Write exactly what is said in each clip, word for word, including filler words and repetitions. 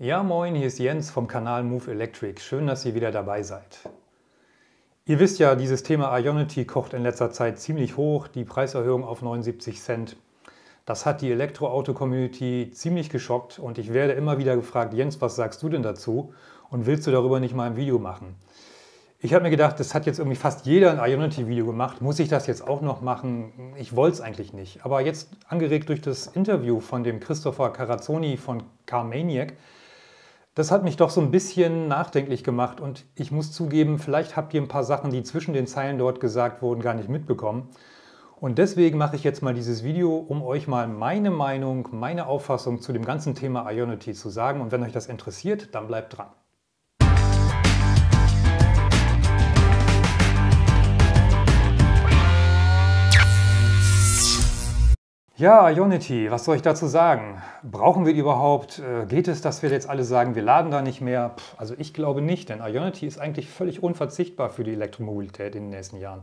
Ja moin, hier ist Jens vom Kanal Move Electric. Schön, dass ihr wieder dabei seid. Ihr wisst ja, dieses Thema Ionity kocht in letzter Zeit ziemlich hoch, die Preiserhöhung auf neunundsiebzig Cent. Das hat die Elektroauto-Community ziemlich geschockt und ich werde immer wieder gefragt, Jens, was sagst du denn dazu und willst du darüber nicht mal ein Video machen? Ich habe mir gedacht, das hat jetzt irgendwie fast jeder ein Ionity-Video gemacht, muss ich das jetzt auch noch machen? Ich wollte es eigentlich nicht. Aber jetzt angeregt durch das Interview von dem Christopher Karatsonyi von Car Maniac, das hat mich doch so ein bisschen nachdenklich gemacht und ich muss zugeben, vielleicht habt ihr ein paar Sachen, die zwischen den Zeilen dort gesagt wurden, gar nicht mitbekommen. Und deswegen mache ich jetzt mal dieses Video, um euch mal meine Meinung, meine Auffassung zu dem ganzen Thema Ionity zu sagen. Und wenn euch das interessiert, dann bleibt dran. Ja, Ionity, was soll ich dazu sagen? Brauchen wir die überhaupt? Geht es, dass wir jetzt alle sagen, wir laden da nicht mehr? Pff, also ich glaube nicht, denn Ionity ist eigentlich völlig unverzichtbar für die Elektromobilität in den nächsten Jahren.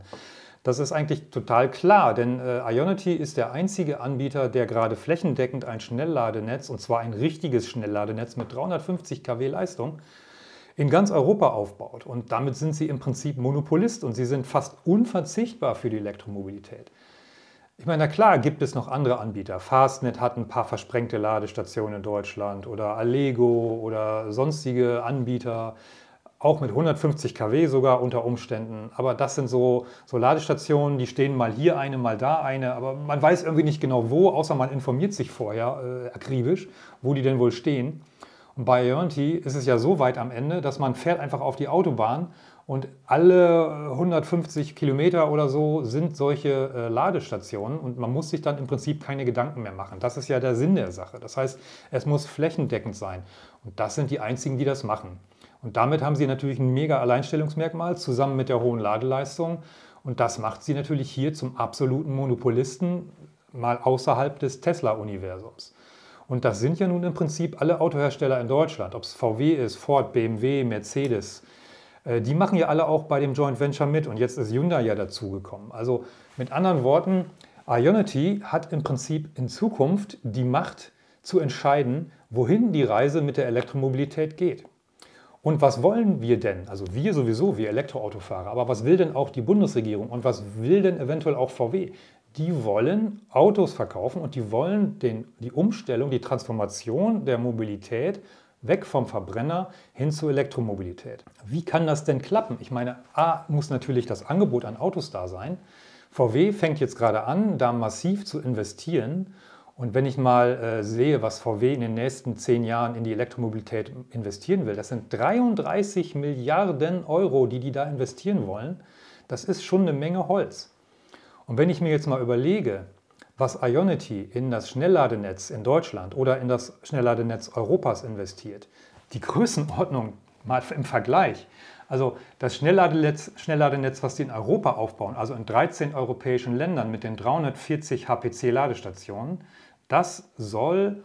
Das ist eigentlich total klar, denn äh, Ionity ist der einzige Anbieter, der gerade flächendeckend ein Schnellladenetz, und zwar ein richtiges Schnellladenetz mit dreihundertfünfzig Kilowatt Leistung, in ganz Europa aufbaut. Und damit sind sie im Prinzip Monopolist und sie sind fast unverzichtbar für die Elektromobilität. Ich meine, na klar gibt es noch andere Anbieter. Fastnet hat ein paar versprengte Ladestationen in Deutschland oder Allego oder sonstige Anbieter, auch mit hundertfünfzig Kilowatt sogar unter Umständen. Aber das sind so, so Ladestationen, die stehen mal hier eine, mal da eine, aber man weiß irgendwie nicht genau wo, außer man informiert sich vorher äh, akribisch, wo die denn wohl stehen. Und bei Ionity ist es ja so weit am Ende, dass man fährt einfach auf die Autobahn und alle hundertfünfzig Kilometer oder so sind solche äh, Ladestationen und man muss sich dann im Prinzip keine Gedanken mehr machen. Das ist ja der Sinn der Sache. Das heißt, es muss flächendeckend sein. Und das sind die einzigen, die das machen. Und damit haben sie natürlich ein mega Alleinstellungsmerkmal zusammen mit der hohen Ladeleistung. Und das macht sie natürlich hier zum absoluten Monopolisten, mal außerhalb des Tesla-Universums. Und das sind ja nun im Prinzip alle Autohersteller in Deutschland, ob es V W ist, Ford, B M W, Mercedes. Die machen ja alle auch bei dem Joint Venture mit und jetzt ist Hyundai ja dazugekommen. Also mit anderen Worten, Ionity hat im Prinzip in Zukunft die Macht zu entscheiden, wohin die Reise mit der Elektromobilität geht. Und was wollen wir denn? Also wir sowieso, wir Elektroautofahrer, aber was will denn auch die Bundesregierung und was will denn eventuell auch V W? Die wollen Autos verkaufen und die wollen den, die Umstellung, die Transformation der Mobilität weg vom Verbrenner hin zur Elektromobilität. Wie kann das denn klappen? Ich meine, A, muss natürlich das Angebot an Autos da sein. V W fängt jetzt gerade an, da massiv zu investieren. Und wenn ich mal äh, sehe, was V W in den nächsten zehn Jahren in die Elektromobilität investieren will, das sind dreiunddreißig Milliarden Euro, die die da investieren wollen. Das ist schon eine Menge Holz. Und wenn ich mir jetzt mal überlege, was Ionity in das Schnellladenetz in Deutschland oder in das Schnellladenetz Europas investiert. Die Größenordnung mal im Vergleich. Also das Schnellladenetz, Schnellladenetz, was die in Europa aufbauen, also in dreizehn europäischen Ländern mit den dreihundertvierzig H P C-Ladestationen, das soll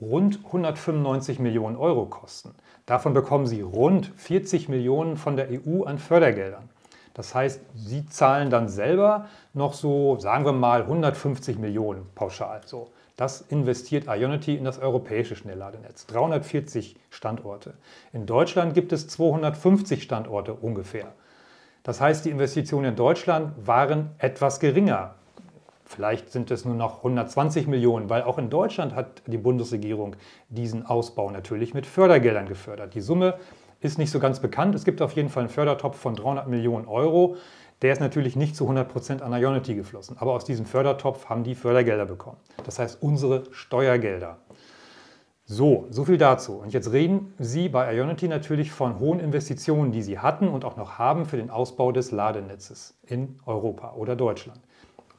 rund hundertfünfundneunzig Millionen Euro kosten. Davon bekommen sie rund vierzig Millionen von der E U an Fördergeldern. Das heißt, sie zahlen dann selber noch so, sagen wir mal, hundertfünfzig Millionen pauschal. So, das investiert Ionity in das europäische Schnellladenetz. dreihundertvierzig Standorte. In Deutschland gibt es zweihundertfünfzig Standorte ungefähr. Das heißt, die Investitionen in Deutschland waren etwas geringer. Vielleicht sind es nur noch hundertzwanzig Millionen, weil auch in Deutschland hat die Bundesregierung diesen Ausbau natürlich mit Fördergeldern gefördert. Die Summe ist nicht so ganz bekannt. Es gibt auf jeden Fall einen Fördertopf von dreihundert Millionen Euro. Der ist natürlich nicht zu hundert Prozent an Ionity geflossen. Aber aus diesem Fördertopf haben die Fördergelder bekommen. Das heißt, unsere Steuergelder. So, so viel dazu. Und jetzt reden Sie bei Ionity natürlich von hohen Investitionen, die Sie hatten und auch noch haben für den Ausbau des Ladenetzes in Europa oder Deutschland.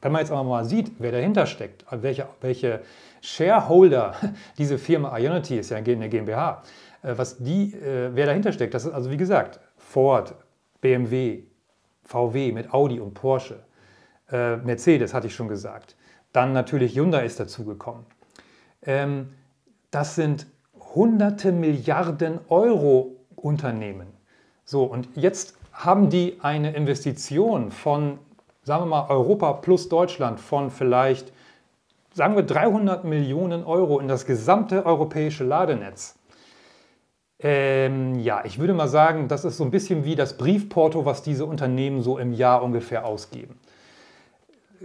Wenn man jetzt aber mal sieht, wer dahinter steckt, welche, welche Shareholder, diese Firma Ionity ist ja eine GmbH, was die, äh, wer dahinter steckt, das ist also wie gesagt Ford, B M W, V W mit Audi und Porsche, äh, Mercedes hatte ich schon gesagt, dann natürlich Hyundai ist dazugekommen. Ähm, das sind hunderte Milliarden Euro Unternehmen. So, und jetzt haben die eine Investition von, sagen wir mal, Europa plus Deutschland von vielleicht, sagen wir, dreihundert Millionen Euro in das gesamte europäische Ladenetz. Ähm, ja, ich würde mal sagen, das ist so ein bisschen wie das Briefporto, was diese Unternehmen so im Jahr ungefähr ausgeben.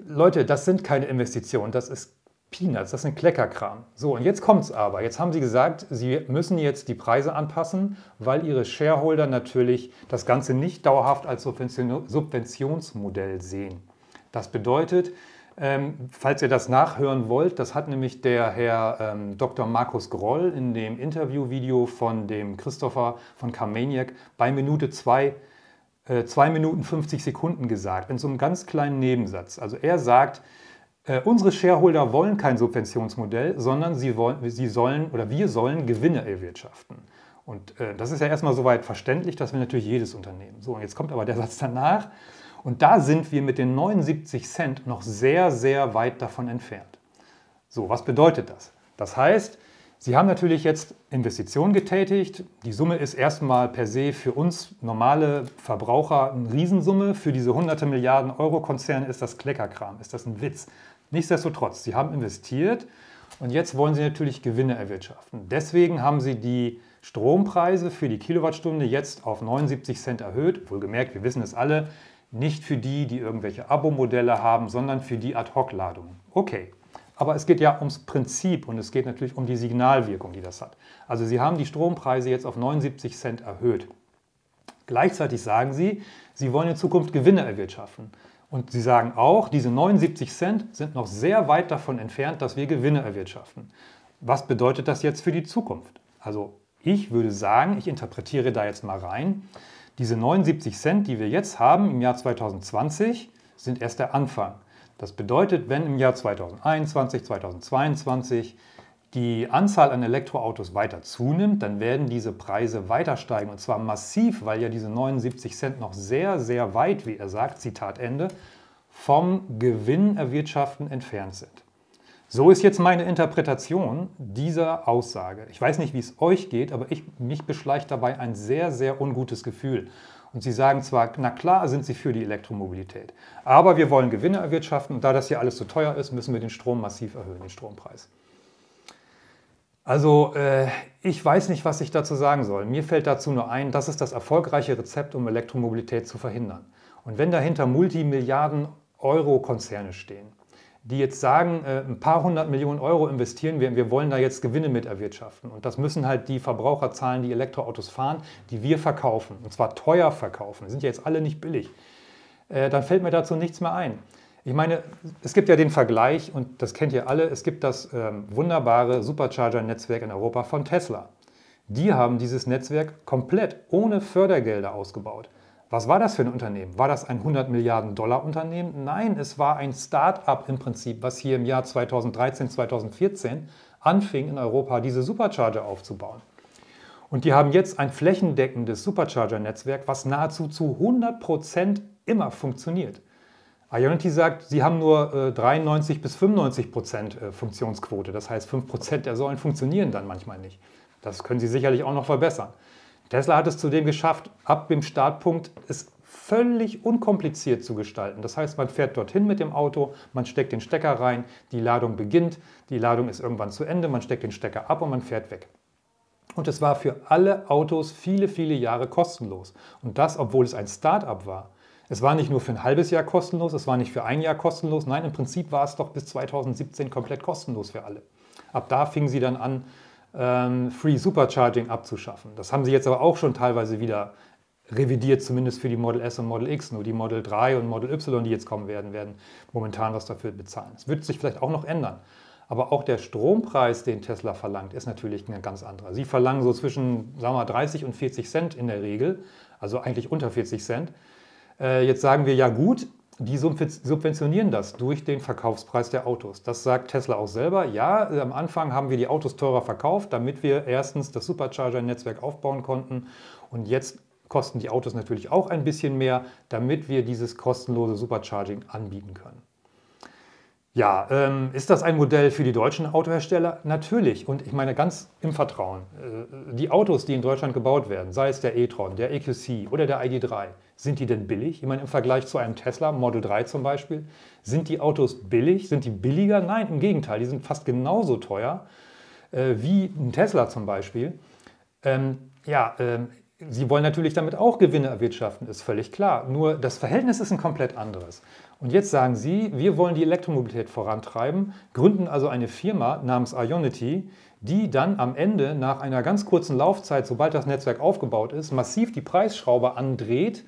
Leute, das sind keine Investitionen, das ist Peanuts, das sind Kleckerkram. So, und jetzt kommt's aber. Jetzt haben sie gesagt, sie müssen jetzt die Preise anpassen, weil ihre Shareholder natürlich das Ganze nicht dauerhaft als Subvention- Subventionsmodell sehen. Das bedeutet, ähm, falls ihr das nachhören wollt, das hat nämlich der Herr ähm, Doktor Markus Groll in dem Interviewvideo von dem Christopher von Car Maniac bei Minute zwei, äh, zwei Minuten fünfzig Sekunden gesagt, in so einem ganz kleinen Nebensatz. Also er sagt, Äh, unsere Shareholder wollen kein Subventionsmodell, sondern sie wollen, sie sollen oder wir sollen Gewinne erwirtschaften. Und äh, das ist ja erstmal soweit verständlich, das will natürlich jedes Unternehmen. So, und jetzt kommt aber der Satz danach. Und da sind wir mit den neunundsiebzig Cent noch sehr, sehr weit davon entfernt. So, was bedeutet das? Das heißt, sie haben natürlich jetzt Investitionen getätigt. Die Summe ist erstmal per se für uns normale Verbraucher eine Riesensumme. Für diese hunderte Milliarden Euro Konzerne ist das Kleckerkram, ist das ein Witz. Nichtsdestotrotz, sie haben investiert und jetzt wollen sie natürlich Gewinne erwirtschaften. Deswegen haben sie die Strompreise für die Kilowattstunde jetzt auf neunundsiebzig Cent erhöht. Wohlgemerkt, wir wissen es alle, nicht für die, die irgendwelche Abo-Modelle haben, sondern für die Ad-Hoc-Ladungen. Okay, aber es geht ja ums Prinzip und es geht natürlich um die Signalwirkung, die das hat. Also sie haben die Strompreise jetzt auf neunundsiebzig Cent erhöht. Gleichzeitig sagen sie, sie wollen in Zukunft Gewinne erwirtschaften. Und sie sagen auch, diese neunundsiebzig Cent sind noch sehr weit davon entfernt, dass wir Gewinne erwirtschaften. Was bedeutet das jetzt für die Zukunft? Also ich würde sagen, ich interpretiere da jetzt mal rein, diese neunundsiebzig Cent, die wir jetzt haben im Jahr zweitausendzwanzig, sind erst der Anfang. Das bedeutet, wenn im Jahr zweitausendeinundzwanzig, zweitausendzweiundzwanzig die Anzahl an Elektroautos weiter zunimmt, dann werden diese Preise weiter steigen und zwar massiv, weil ja diese neunundsiebzig Cent noch sehr, sehr weit, wie er sagt, Zitat Ende, vom Gewinn erwirtschaften entfernt sind. So ist jetzt meine Interpretation dieser Aussage. Ich weiß nicht, wie es euch geht, aber ich, mich beschleicht dabei ein sehr, sehr ungutes Gefühl. Und sie sagen zwar, na klar sind sie für die Elektromobilität, aber wir wollen Gewinne erwirtschaften und da das hier alles so teuer ist, müssen wir den Strom massiv erhöhen, den Strompreis. Also äh, ich weiß nicht, was ich dazu sagen soll. Mir fällt dazu nur ein, das ist das erfolgreiche Rezept, um Elektromobilität zu verhindern. Und wenn dahinter Multimilliarden-Euro-Konzerne stehen, die jetzt sagen, äh, ein paar hundert Millionen Euro investieren wir, wir wollen da jetzt Gewinne mit erwirtschaften. Und das müssen halt die Verbraucher zahlen, die Elektroautos fahren, die wir verkaufen. Und zwar teuer verkaufen. Die sind ja jetzt alle nicht billig. Äh, dann fällt mir dazu nichts mehr ein. Ich meine, es gibt ja den Vergleich, und das kennt ihr alle, es gibt das ähm, wunderbare Supercharger-Netzwerk in Europa von Tesla. Die haben dieses Netzwerk komplett ohne Fördergelder ausgebaut. Was war das für ein Unternehmen? War das ein hundert Milliarden Dollar Unternehmen? Nein, es war ein Start-up im Prinzip, was hier im Jahr zweitausenddreizehn, zweitausendvierzehn anfing in Europa, diese Supercharger aufzubauen. Und die haben jetzt ein flächendeckendes Supercharger-Netzwerk, was nahezu zu hundert Prozent immer funktioniert. Ionity sagt, sie haben nur äh, dreiundneunzig bis fünfundneunzig Prozent äh, Funktionsquote. Das heißt, fünf Prozent der Säulen funktionieren dann manchmal nicht. Das können sie sicherlich auch noch verbessern. Tesla hat es zudem geschafft, ab dem Startpunkt es völlig unkompliziert zu gestalten. Das heißt, man fährt dorthin mit dem Auto, man steckt den Stecker rein, die Ladung beginnt, die Ladung ist irgendwann zu Ende, man steckt den Stecker ab und man fährt weg. Und es war für alle Autos viele, viele Jahre kostenlos. Und das, obwohl es ein Start-up war. Es war nicht nur für ein halbes Jahr kostenlos, es war nicht für ein Jahr kostenlos. Nein, im Prinzip war es doch bis zweitausendsiebzehn komplett kostenlos für alle. Ab da fingen sie dann an, ähm, Free Supercharging abzuschaffen. Das haben sie jetzt aber auch schon teilweise wieder revidiert, zumindest für die Model S und Model X. Nur die Model drei und Model Y, die jetzt kommen werden, werden momentan was dafür bezahlen. Es wird sich vielleicht auch noch ändern. Aber auch der Strompreis, den Tesla verlangt, ist natürlich ein ganz anderer. Sie verlangen so zwischen, sagen wir mal, dreißig und vierzig Cent in der Regel, also eigentlich unter vierzig Cent. Jetzt sagen wir, ja gut, die subventionieren das durch den Verkaufspreis der Autos. Das sagt Tesla auch selber. Ja, am Anfang haben wir die Autos teurer verkauft, damit wir erstens das Supercharger-Netzwerk aufbauen konnten. Und jetzt kosten die Autos natürlich auch ein bisschen mehr, damit wir dieses kostenlose Supercharging anbieten können. Ja, ähm, ist das ein Modell für die deutschen Autohersteller? Natürlich. Und ich meine ganz im Vertrauen. Äh, die Autos, die in Deutschland gebaut werden, sei es der E-Tron, der E Q C oder der I D drei, sind die denn billig? Ich meine, im Vergleich zu einem Tesla, Model drei zum Beispiel, sind die Autos billig? Sind die billiger? Nein, im Gegenteil. Die sind fast genauso teuer äh, wie ein Tesla zum Beispiel. Ähm, Ja, ähm, sie wollen natürlich damit auch Gewinne erwirtschaften, ist völlig klar. Nur das Verhältnis ist ein komplett anderes. Und jetzt sagen sie, wir wollen die Elektromobilität vorantreiben, gründen also eine Firma namens Ionity, die dann am Ende nach einer ganz kurzen Laufzeit, sobald das Netzwerk aufgebaut ist, massiv die Preisschraube andreht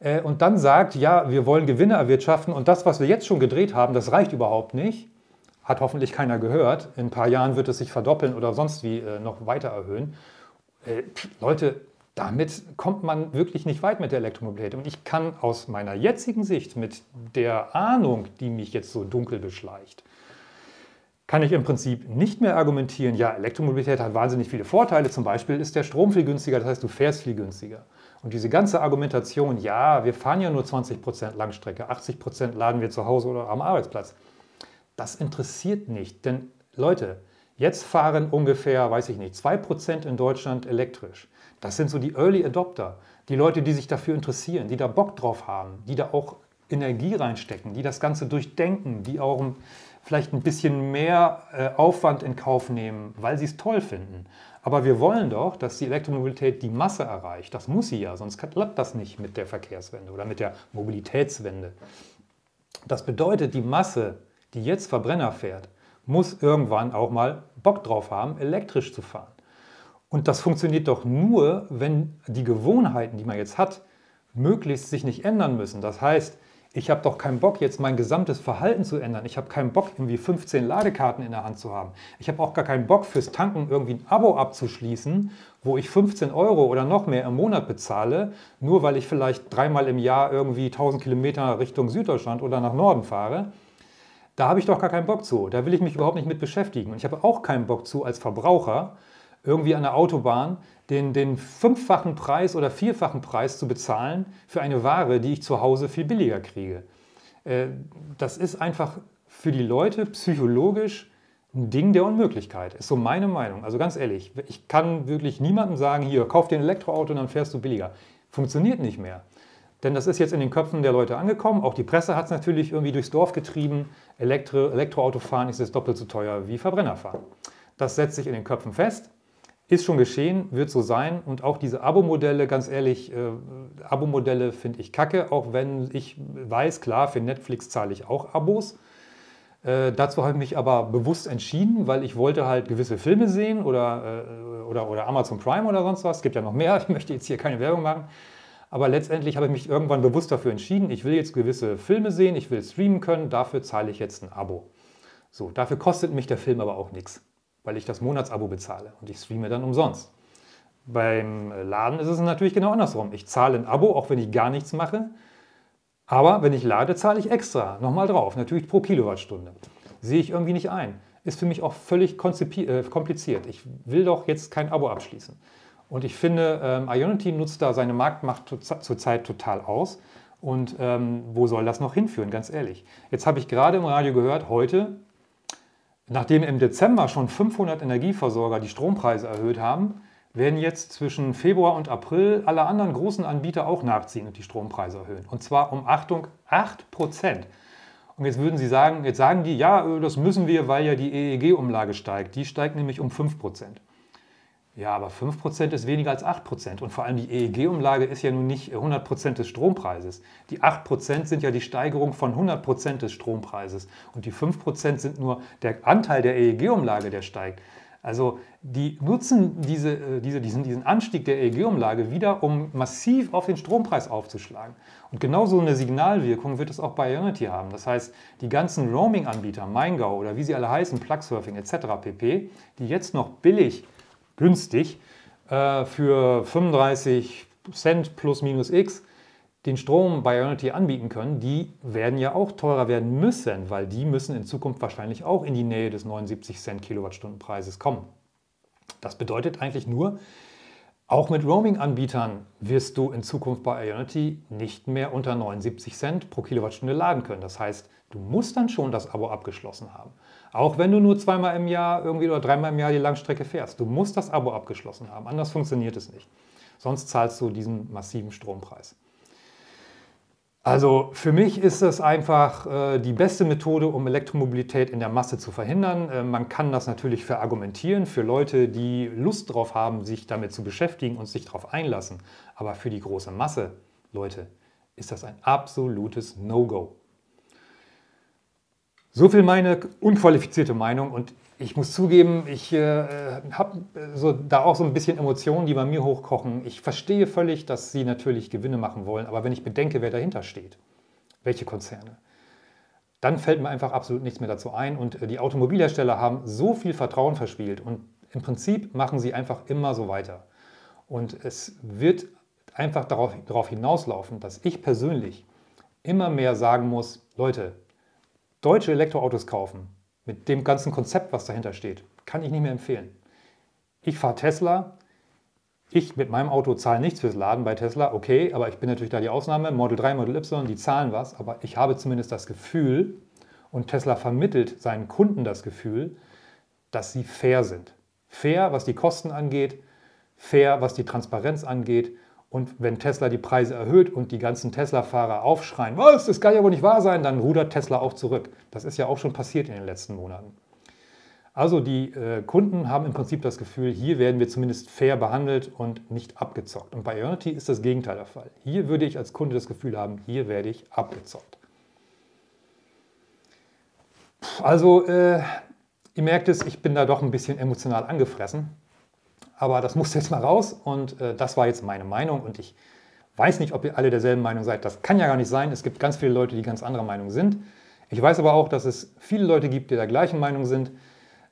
äh, und dann sagt, ja, wir wollen Gewinne erwirtschaften und das, was wir jetzt schon gedreht haben, das reicht überhaupt nicht. Hat hoffentlich keiner gehört. In ein paar Jahren wird es sich verdoppeln oder sonst wie äh, noch weiter erhöhen. Leute, damit kommt man wirklich nicht weit mit der Elektromobilität. Und ich kann aus meiner jetzigen Sicht mit der Ahnung, die mich jetzt so dunkel beschleicht, kann ich im Prinzip nicht mehr argumentieren, ja, Elektromobilität hat wahnsinnig viele Vorteile. Zum Beispiel ist der Strom viel günstiger, das heißt, du fährst viel günstiger. Und diese ganze Argumentation, ja, wir fahren ja nur zwanzig Prozent Langstrecke, achtzig Prozent laden wir zu Hause oder am Arbeitsplatz, das interessiert nicht. Denn, Leute, jetzt fahren ungefähr, weiß ich nicht, zwei Prozent in Deutschland elektrisch. Das sind so die Early Adopter, die Leute, die sich dafür interessieren, die da Bock drauf haben, die da auch Energie reinstecken, die das Ganze durchdenken, die auch vielleicht ein bisschen mehr äh, Aufwand in Kauf nehmen, weil sie es toll finden. Aber wir wollen doch, dass die Elektromobilität die Masse erreicht. Das muss sie ja, sonst klappt das nicht mit der Verkehrswende oder mit der Mobilitätswende. Das bedeutet, die Masse, die jetzt Verbrenner fährt, muss irgendwann auch mal Bock drauf haben, elektrisch zu fahren. Und das funktioniert doch nur, wenn die Gewohnheiten, die man jetzt hat, möglichst sich nicht ändern müssen. Das heißt, ich habe doch keinen Bock, jetzt mein gesamtes Verhalten zu ändern. Ich habe keinen Bock, irgendwie fünfzehn Ladekarten in der Hand zu haben. Ich habe auch gar keinen Bock, fürs Tanken irgendwie ein Abo abzuschließen, wo ich fünfzehn Euro oder noch mehr im Monat bezahle, nur weil ich vielleicht dreimal im Jahr irgendwie tausend Kilometer Richtung Süddeutschland oder nach Norden fahre. Da habe ich doch gar keinen Bock zu. Da will ich mich überhaupt nicht mit beschäftigen. Und ich habe auch keinen Bock zu, als Verbraucher irgendwie an der Autobahn den, den fünffachen Preis oder vierfachen Preis zu bezahlen für eine Ware, die ich zu Hause viel billiger kriege. Das ist einfach für die Leute psychologisch ein Ding der Unmöglichkeit. Ist so meine Meinung. Also ganz ehrlich, ich kann wirklich niemandem sagen, hier, kauf dir ein Elektroauto und dann fährst du billiger. Funktioniert nicht mehr. Denn das ist jetzt in den Köpfen der Leute angekommen. Auch die Presse hat es natürlich irgendwie durchs Dorf getrieben. Elektro, Elektroautofahren ist jetzt doppelt so teuer wie Verbrennerfahren. Das setzt sich in den Köpfen fest. Ist schon geschehen, wird so sein. Und auch diese Abo-Modelle, ganz ehrlich, äh, Abo-Modelle finde ich kacke. Auch wenn ich weiß, klar, für Netflix zahle ich auch Abos. Äh, dazu habe ich mich aber bewusst entschieden, weil ich wollte halt gewisse Filme sehen oder, äh, oder, oder Amazon Prime oder sonst was. Es gibt ja noch mehr. Ich möchte jetzt hier keine Werbung machen. Aber letztendlich habe ich mich irgendwann bewusst dafür entschieden, ich will jetzt gewisse Filme sehen, ich will streamen können, dafür zahle ich jetzt ein Abo. So, dafür kostet mich der Film aber auch nichts, weil ich das Monatsabo bezahle und ich streame dann umsonst. Beim Laden ist es natürlich genau andersrum. Ich zahle ein Abo, auch wenn ich gar nichts mache, aber wenn ich lade, zahle ich extra nochmal drauf, natürlich pro Kilowattstunde. Sehe ich irgendwie nicht ein. Ist für mich auch völlig kompliziert. Ich will doch jetzt kein Abo abschließen. Und ich finde, ähm, Ionity nutzt da seine Marktmacht zurzeit total aus. Und ähm, wo soll das noch hinführen, ganz ehrlich? Jetzt habe ich gerade im Radio gehört, heute, nachdem im Dezember schon fünfhundert Energieversorger die Strompreise erhöht haben, werden jetzt zwischen Februar und April alle anderen großen Anbieter auch nachziehen und die Strompreise erhöhen. Und zwar um, Achtung, acht Prozent. Und jetzt würden sie sagen, jetzt sagen die, ja, das müssen wir, weil ja die E E G-Umlage steigt. Die steigt nämlich um fünf Prozent. Ja, aber fünf Prozent ist weniger als acht Prozent. Und vor allem die E E G-Umlage ist ja nun nicht hundert Prozent des Strompreises. Die acht Prozent sind ja die Steigerung von hundert Prozent des Strompreises. Und die fünf Prozent sind nur der Anteil der E E G-Umlage, der steigt. Also die nutzen diese, diese, diesen, diesen Anstieg der E E G-Umlage wieder, um massiv auf den Strompreis aufzuschlagen. Und genau so eine Signalwirkung wird es auch bei Ionity haben. Das heißt, die ganzen Roaming-Anbieter, Maingau oder wie sie alle heißen, Plugsurfing et cetera pp., die jetzt noch billig günstig, äh, für fünfunddreißig Cent plus minus X den Strom bei Ionity anbieten können, die werden ja auch teurer werden müssen, weil die müssen in Zukunft wahrscheinlich auch in die Nähe des neunundsiebzig Cent Kilowattstundenpreises kommen. Das bedeutet eigentlich nur, auch mit Roaming-Anbietern wirst du in Zukunft bei Ionity nicht mehr unter neunundsiebzig Cent pro Kilowattstunde laden können. Das heißt, du musst dann schon das Abo abgeschlossen haben. Auch wenn du nur zweimal im Jahr irgendwie oder dreimal im Jahr die Langstrecke fährst. Du musst das Abo abgeschlossen haben, anders funktioniert es nicht. Sonst zahlst du diesen massiven Strompreis. Also für mich ist das einfach äh, die beste Methode, um Elektromobilität in der Masse zu verhindern. Äh, man kann das natürlich verargumentieren für Leute, die Lust drauf haben, sich damit zu beschäftigen und sich darauf einlassen. Aber für die große Masse, Leute, ist das ein absolutes No-Go. So viel meine unqualifizierte Meinung, und ich muss zugeben, ich äh, habe so, da auch so ein bisschen Emotionen, die bei mir hochkochen. Ich verstehe völlig, dass sie natürlich Gewinne machen wollen, aber wenn ich bedenke, wer dahinter steht, welche Konzerne, dann fällt mir einfach absolut nichts mehr dazu ein. Und äh, die Automobilhersteller haben so viel Vertrauen verspielt und im Prinzip machen sie einfach immer so weiter. Und es wird einfach darauf, darauf hinauslaufen, dass ich persönlich immer mehr sagen muss, Leute, deutsche Elektroautos kaufen, mit dem ganzen Konzept, was dahinter steht, kann ich nicht mehr empfehlen. Ich fahre Tesla, ich mit meinem Auto zahle nichts fürs Laden bei Tesla, okay, aber ich bin natürlich da die Ausnahme, Model drei, Model Y, die zahlen was, aber ich habe zumindest das Gefühl, und Tesla vermittelt seinen Kunden das Gefühl, dass sie fair sind. Fair, was die Kosten angeht, fair, was die Transparenz angeht, und wenn Tesla die Preise erhöht und die ganzen Tesla-Fahrer aufschreien, was, das kann ja wohl nicht wahr sein, dann rudert Tesla auch zurück. Das ist ja auch schon passiert in den letzten Monaten. Also die äh, Kunden haben im Prinzip das Gefühl, hier werden wir zumindest fair behandelt und nicht abgezockt. Und bei Ionity ist das Gegenteil der Fall. Hier würde ich als Kunde das Gefühl haben, hier werde ich abgezockt. Also äh, ihr merkt es, ich bin da doch ein bisschen emotional angefressen. Aber das muss jetzt mal raus, und äh, das war jetzt meine Meinung, und ich weiß nicht, ob ihr alle derselben Meinung seid. Das kann ja gar nicht sein. Es gibt ganz viele Leute, die ganz anderer Meinung sind. Ich weiß aber auch, dass es viele Leute gibt, die der gleichen Meinung sind.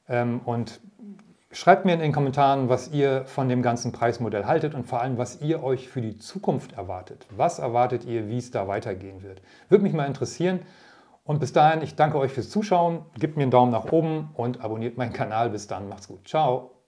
Ähm, und schreibt mir in den Kommentaren, was ihr von dem ganzen Preismodell haltet und vor allem, was ihr euch für die Zukunft erwartet. Was erwartet ihr, wie es da weitergehen wird? Würde mich mal interessieren. Und bis dahin, ich danke euch fürs Zuschauen. Gebt mir einen Daumen nach oben und abonniert meinen Kanal. Bis dann, macht's gut. Ciao.